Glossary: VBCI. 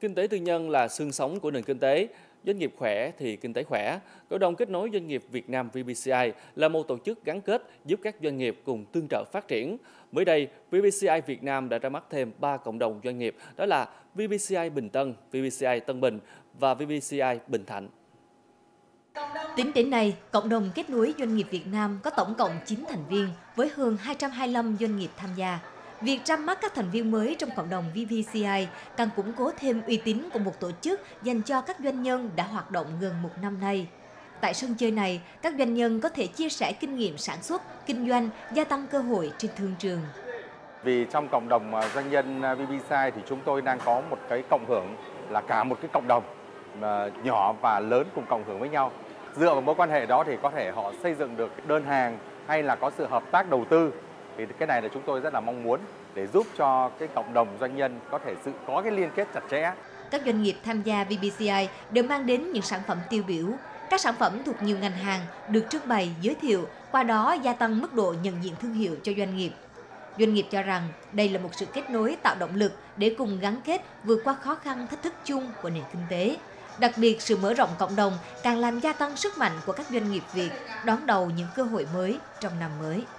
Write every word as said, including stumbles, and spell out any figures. Kinh tế tư nhân là xương sống của nền kinh tế. Doanh nghiệp khỏe thì kinh tế khỏe. Cộng đồng kết nối doanh nghiệp Việt Nam vê bê xê i là một tổ chức gắn kết giúp các doanh nghiệp cùng tương trợ phát triển. Mới đây, vê bê xê i Việt Nam đã ra mắt thêm ba cộng đồng doanh nghiệp, đó là vê bê xê i Bình Tân, vê bê xê i Tân Bình và vê bê xê i Bình Thạnh. Tính đến nay, cộng đồng kết nối doanh nghiệp Việt Nam có tổng cộng chín thành viên với hơn hai trăm hai mươi lăm doanh nghiệp tham gia. Việc ra mắt các thành viên mới trong cộng đồng vê bê xê i càng củng cố thêm uy tín của một tổ chức dành cho các doanh nhân đã hoạt động gần một năm nay. Tại sân chơi này, các doanh nhân có thể chia sẻ kinh nghiệm sản xuất, kinh doanh, gia tăng cơ hội trên thương trường. Vì trong cộng đồng doanh nhân vê bê xê i thì chúng tôi đang có một cái cộng hưởng là cả một cái cộng đồng nhỏ và lớn cùng cộng hưởng với nhau. Dựa vào mối quan hệ đó thì có thể họ xây dựng được đơn hàng hay là có sự hợp tác đầu tư. Thì cái này là chúng tôi rất là mong muốn để giúp cho cái cộng đồng doanh nhân có thể sự có cái liên kết chặt chẽ. Các doanh nghiệp tham gia vê bê xê i đều mang đến những sản phẩm tiêu biểu. Các sản phẩm thuộc nhiều ngành hàng được trưng bày, giới thiệu, qua đó gia tăng mức độ nhận diện thương hiệu cho doanh nghiệp. Doanh nghiệp cho rằng đây là một sự kết nối tạo động lực để cùng gắn kết vượt qua khó khăn thách thức chung của nền kinh tế. Đặc biệt, sự mở rộng cộng đồng càng làm gia tăng sức mạnh của các doanh nghiệp Việt đón đầu những cơ hội mới trong năm mới.